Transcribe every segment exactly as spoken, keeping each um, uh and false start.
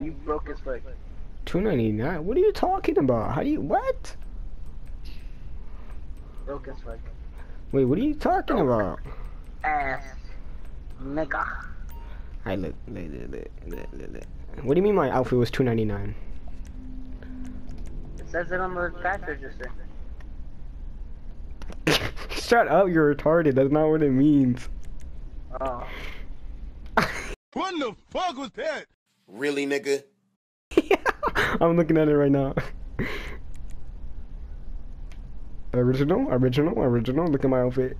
You broke his leg. two ninety-nine? What are you talking about? How do you what? Broke his leg. Wait, what are you talking broke about? Ass nigga. I look, look, look, look, look, look. What do you mean my outfit was two ninety-nine? It says it on the cash register. Shut up, you're retarded. That's not what it means. Oh. What the fuck was that? Really, nigga? I'm looking at it right now. Original, original, original. Look at my outfit.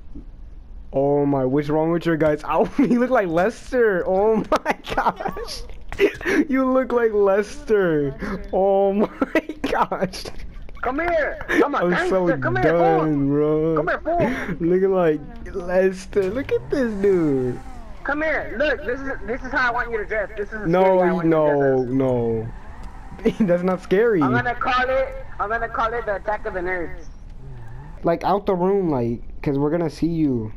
Oh my, what's wrong with your guys? Oh, you look like Lester. Oh my gosh. No. You look like Lester. Oh my gosh. Come here. Come on, I'm so come done, here, bro. Come here, fool. Looking like Lester. Look at this dude. Come here. Look, this is this is how I want you to dress. This is no, I want no, you to no. That's not scary. I'm gonna call it. I'm gonna call it the attack of the nerds. Like out the room, like, cause we're gonna see you.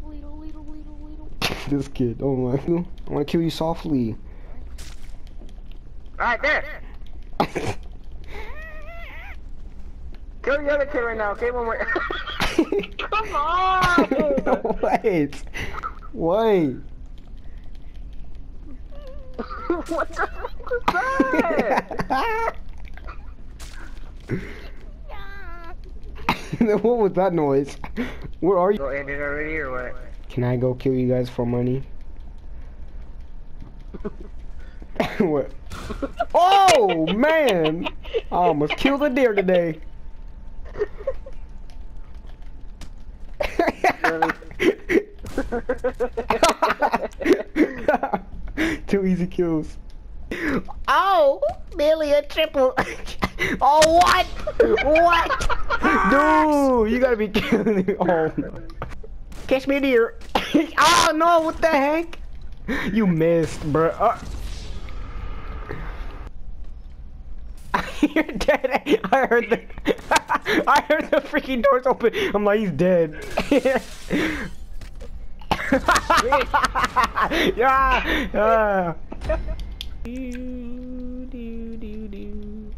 Weedle, weedle, weedle, weedle. This kid. Oh my. I wanna kill you softly. Right there. Kill the other kid right now. Okay, one more. Come on. Wait. Wait. What the fuck was that? What was that noise? Where are you? So ended already or what? Can I go kill you guys for money? What? Oh man! I almost killed a deer today. Two easy kills. Oh, barely a triple. Oh, what? What? Dude, you gotta be kidding me. Oh, no. Catch me deer. Oh, no, what the heck? You missed, bro. Uh. You're dead. I heard the I heard the freaking doors open. I'm like, he's dead. Yeah. Yeah. Do, do, do, do.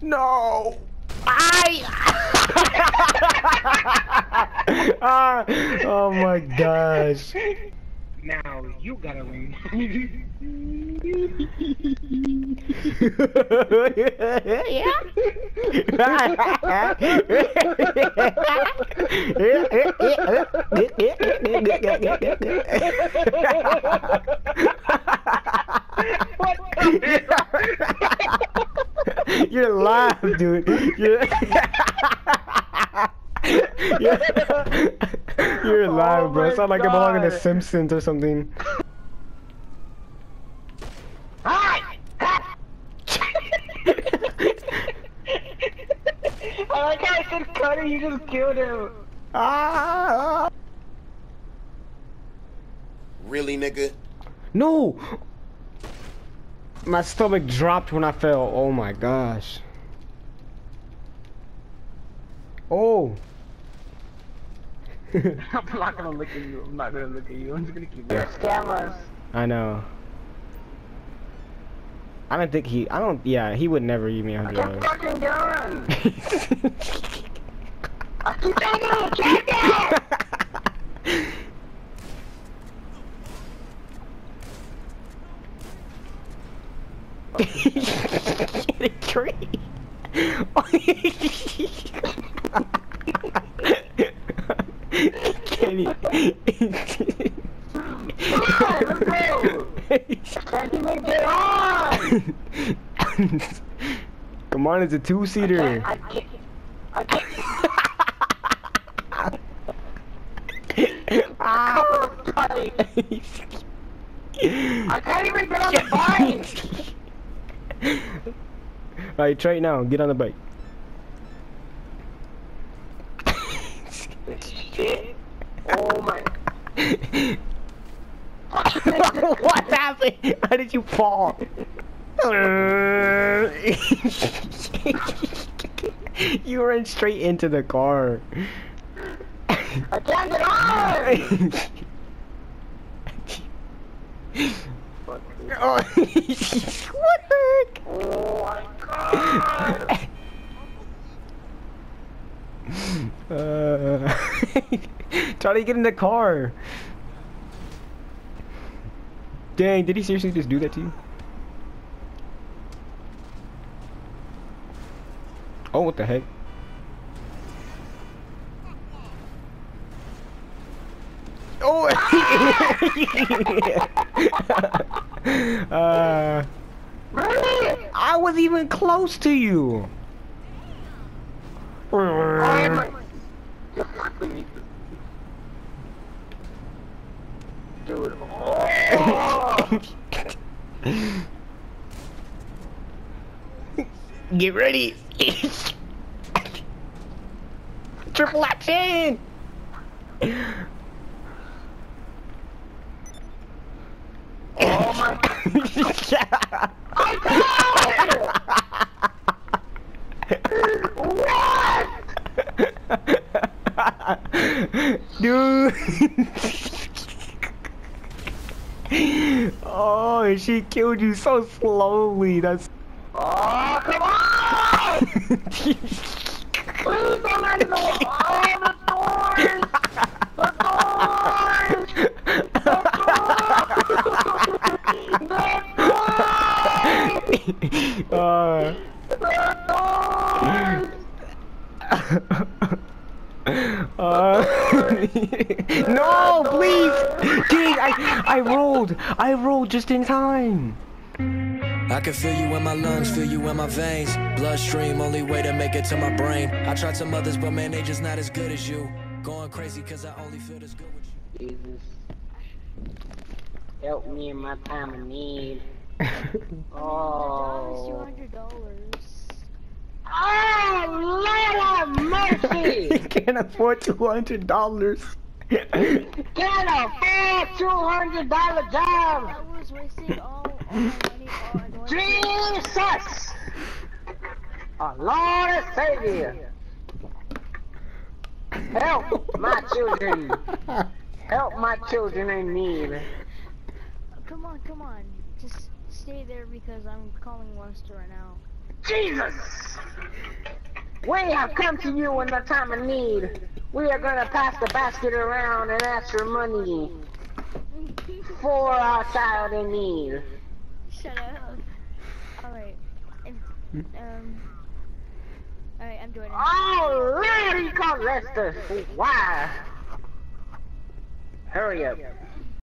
No. I. Ah, oh my gosh. Now you gotta win. You're live, dude. You're, You're... You're alive, oh bro. It's not like I belong in The Simpsons or something. Hi! I like how I said Cutter, you just killed him. Ah! Really, nigga? No! My stomach dropped when I fell. Oh my gosh. Oh! I'm not gonna look at you. I'm not gonna look at you. I'm just gonna keep yeah. Scammers. I know. I don't think he. I don't. Yeah, he would never give me a hundred dollars. Fucking done. Get a tree. Kenny. Come on, it's a two-seater. I can't, I can't, I can't. I can't even get on the bike. Alright, try it now. Get on the bike. Oh my. What happened? How did you fall? You ran straight into the car. I can't get on! Fuck. Oh. What the heck? Oh my god! uh, try to get in the car. Dang, did he seriously just do that to you? Oh, what the heck? Oh! uh, I was even close to you. Dude. Get ready. Triple action. Oh my god. Dude. Oh, she killed you so slowly. That's. Oh, come on! Please don't let go. Oh, the doors! The doors! The doors! The doors! Uh. The doors! Uh, no, please! Dang, I, I rolled! I rolled just in time! I can feel you in my lungs, feel you in my veins. Bloodstream, only way to make it to my brain. I tried some others, but man, they just not as good as you. Going crazy cause I only feel as good with you. Jesus. Help me in my time of need. Oh. two hundred dollars. Oh, Lord have mercy! He can't afford two hundred dollars. Can't afford two hundred dollar jobs! I was wasting all, all money on Jesus! Our Lord and Savior! Help my children! Help my children in need! Come on, come on. Just stay there because I'm calling Lester right now. Jesus! We have come to you in the time of need. We are gonna pass the basket around and ask for money for our child in need. Shut up. Alright. Um. Alright, I'm doing it. Alright, he called Lester. Why? Hurry up.